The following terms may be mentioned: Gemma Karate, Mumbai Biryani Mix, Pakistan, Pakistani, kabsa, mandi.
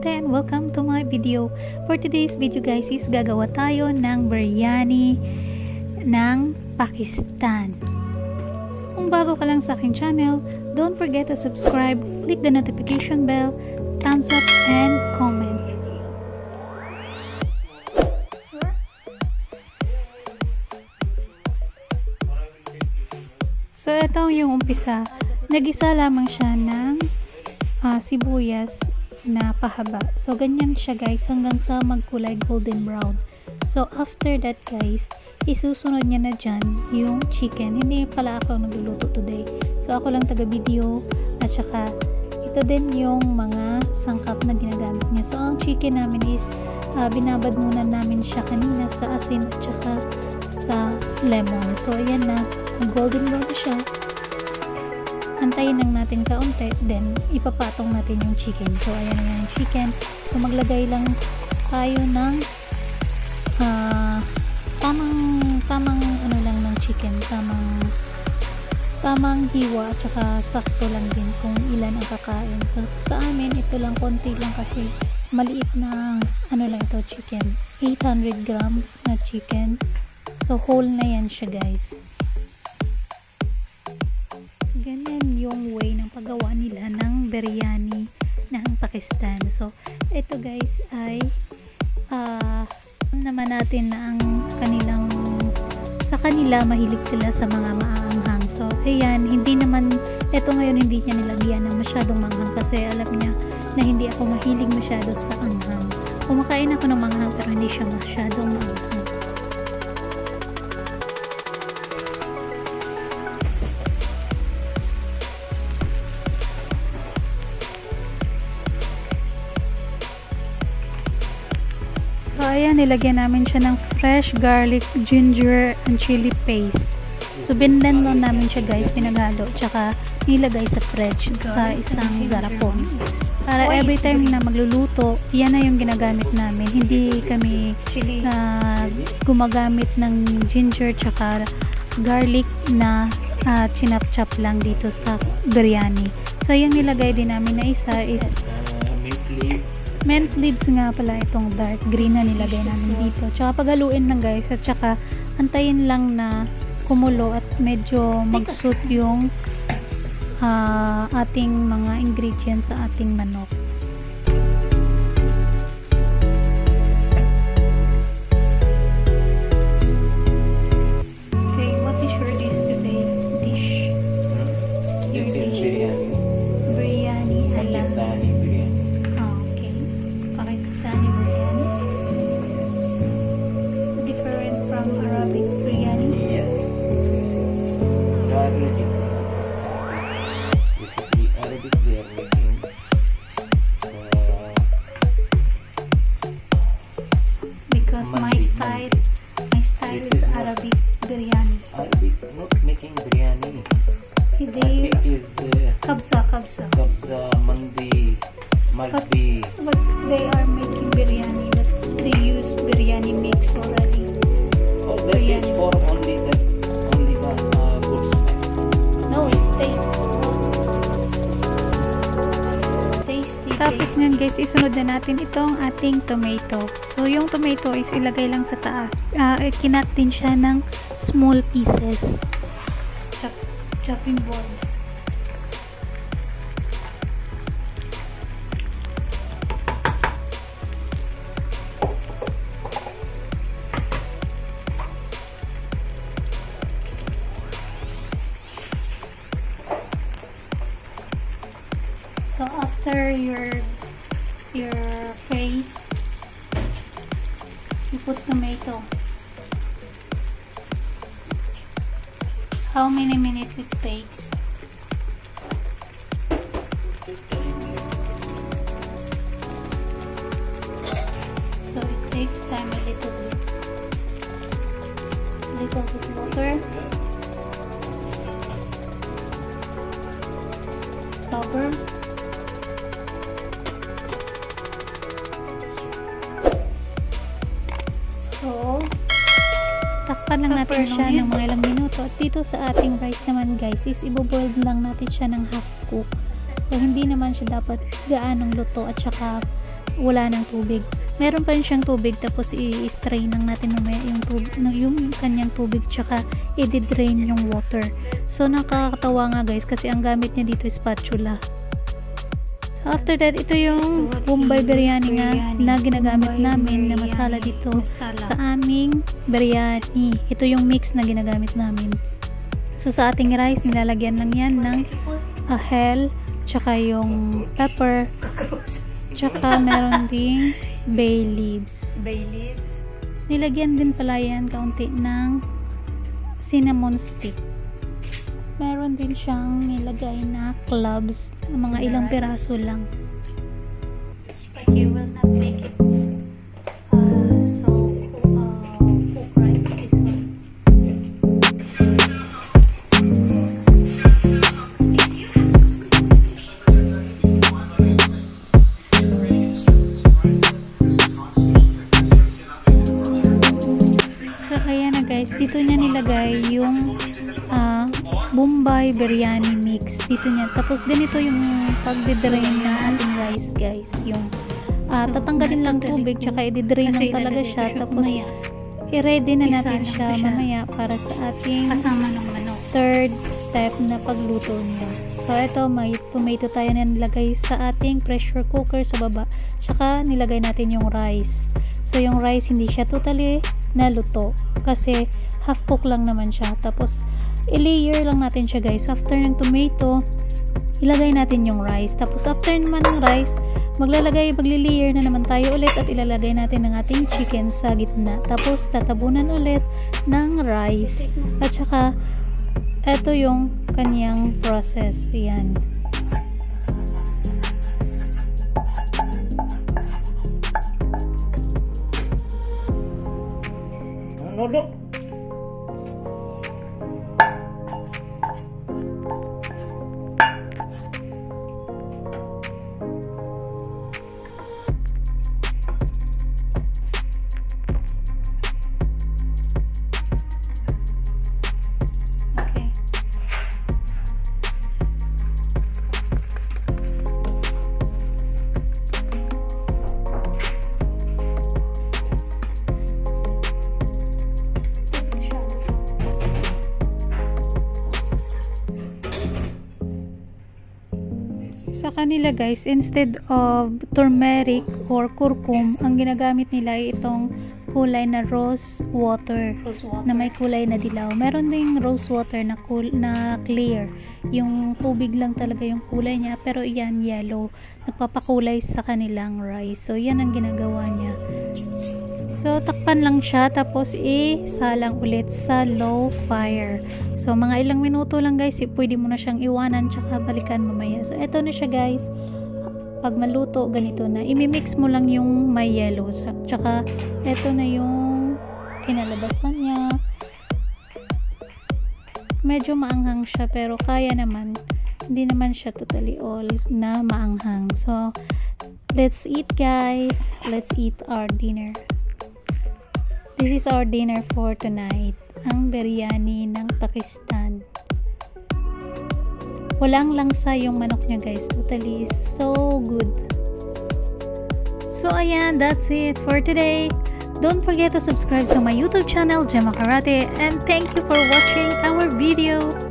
Karate and welcome to my video. For today's video guys is gagawa tayo ng biryani ng Pakistan. So kung bago ka lang sa aking channel, don't forget to subscribe, click the notification bell, thumbs up and comment. So ito yung umpisa, nagisa lamang siya ng sibuyas na pahaba. So ganyan siya guys hanggang sa magkulay golden brown. So after that guys, isusunod niya na dyan yung chicken. Hindi pala ako nagluluto today. So ako lang taga video at saka ito din yung mga sangkap na ginagamit niya. So ang chicken namin is binabad muna namin siya kanina sa asin at saka sa lemon. So ayan na, golden brown siya. Antayin lang natin kaunti, then ipapatong natin yung chicken. So ayan na yung chicken. So maglagay lang tayo ng tamang ano lang ng chicken, tamang hiwa at saka sakto lang din kung ilan ang kakain. So sa amin ito lang, konti lang kasi maliit na ano lang ito chicken, 800 grams na chicken. So whole na yan siya guys. Ganyan yung way ng paggawa nila ng biryani ng Pakistan. So, ito guys ay naman natin na ang sa kanila mahilig sila sa mga maanghang. So, ayan, hindi niya nilagyan ng masyadong manghang kasi alam niya na hindi ako mahilig masyado sa anghang. Kumakain ako ng manghang pero hindi siya masyadong maanghang. So ayan, nilagyan namin siya ng fresh garlic, ginger, and chili paste. So bindan lang namin siya guys, pinagalo, tsaka nilagay sa fridge sa isang garapon. Para every time na magluluto, yan na yung ginagamit namin. Hindi kami gumagamit ng ginger tsaka garlic na chinap-chap lang dito sa biryani. So yung nilagay din namin na isa is mint leaves nga pala, itong dark green na nilagay namin dito. Tsaka pagaluin lang guys at tsaka antayin lang na kumulo at medyo mag-suit yung ating mga ingredients sa ating manok. Okay, what is your dish today? Dish? This is biryani. Biryani Pakistani biryani. Pakistani biryani. Yes. Different from Arabic biryani. Yes. This is Arabic. This is the Arabic we are making. Because my style is Arabic biryani. Arabic, not making biryani. Arabic is kabsa, mandi, malbi. But they are making biryani, that they use biryani mix already. Oh, that biryani is for mix. Only the good smell. No, it's tasty. Tapos nyan guys, isunod na natin itong ating tomato. So yung tomato is ilagay lang sa taas. Kinat din siya ng small pieces. Chopping board. So after your paste, you put tomato. How many minutes it takes? 15 minutes. So it takes time a little bit water, pepper. Takpan lang natin siya ng mga ilang minuto. At dito sa ating rice naman guys is iboboil lang natin siya ng half cook. So hindi naman siya dapat gaanong luto at saka wala ng tubig. Meron pa rin siyang tubig, tapos i-strain lang natin mamaya yung kanyang tubig, tsaka i-drain yung water. So nakakatawa nga guys kasi ang gamit niya dito is spatula. So after that, ito yung Mumbai biryani na ginagamit namin na masala dito sa aming biryani. Ito yung mix na ginagamit namin. So sa ating rice, nilalagyan lang yan ng ahel, tsaka yung pepper, tsaka meron ding bay leaves. Nilagyan din pala yan kaunti ng cinnamon stick. Meron din siyang nilagay na cloves, mga ilang piraso lang. But you will not make it cook right this one. Dito niya nilagay yung Mumbai biryani mix dito niya, tapos ganito yung pagdidrain na ating rice guys, yung tatanggalin lang tubig tsaka i-drain lang talaga siya, tapos i-ready na natin siya mamaya para sa ating third step na pagluto niya. So ito, may tomato tayo na nilagay sa ating pressure cooker sa baba, tsaka nilagay natin yung rice. So yung rice hindi siya totally naluto kasi half cook lang naman siya, tapos i-layer lang natin siya guys. After ng tomato, ilagay natin yung rice, tapos after naman ng rice, magli-layer na naman tayo ulit at ilalagay natin ang ating chicken sa gitna, tapos tatabunan ulit ng rice, at saka eto yung kanyang process. Yan. No. Sa kanila guys, instead of turmeric or curcum, ang ginagamit nila ay itong kulay na rose water na may kulay na dilaw. Meron ding rose water na clear, yung tubig lang talaga yung kulay niya, pero yan yellow, nagpapakulay sa kanilang rice. So yan ang ginagawa niya. So takpan lang siya, tapos isalang ulit sa low fire. So mga ilang minuto lang guys, pwede mo na siyang iwanan tsaka balikan mamaya. So eto na siya guys. Pag maluto, ganito na. I-mix mo lang yung may yellow. Tsaka, eto na yung kinalabasan niya. Medyo maanghang siya, pero kaya naman. Hindi naman siya totally all na maanghang. So, let's eat guys. Let's eat our dinner. This is our dinner for tonight. Ang biryani ng Pakistan. Walang langsa yung manok niya guys. Totally so good. So ayan, that's it for today. Don't forget to subscribe to my YouTube channel, Gemma Karate. And thank you for watching our video.